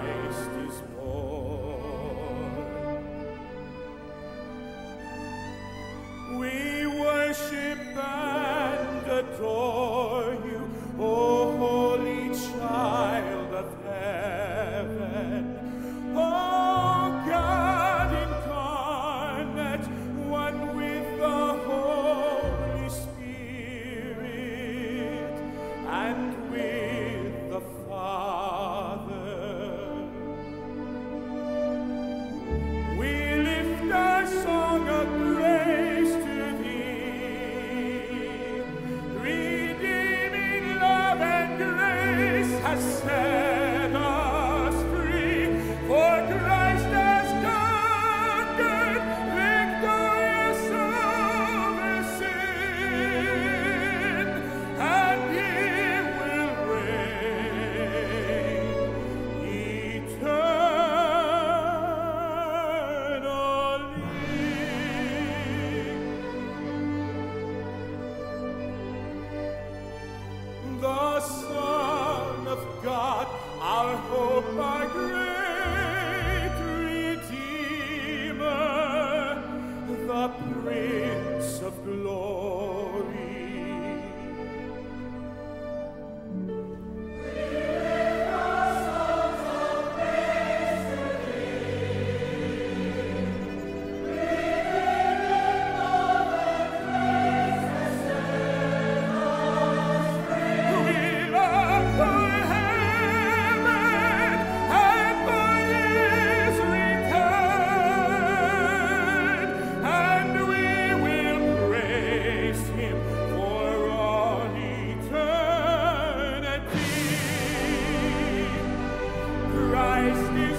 Christ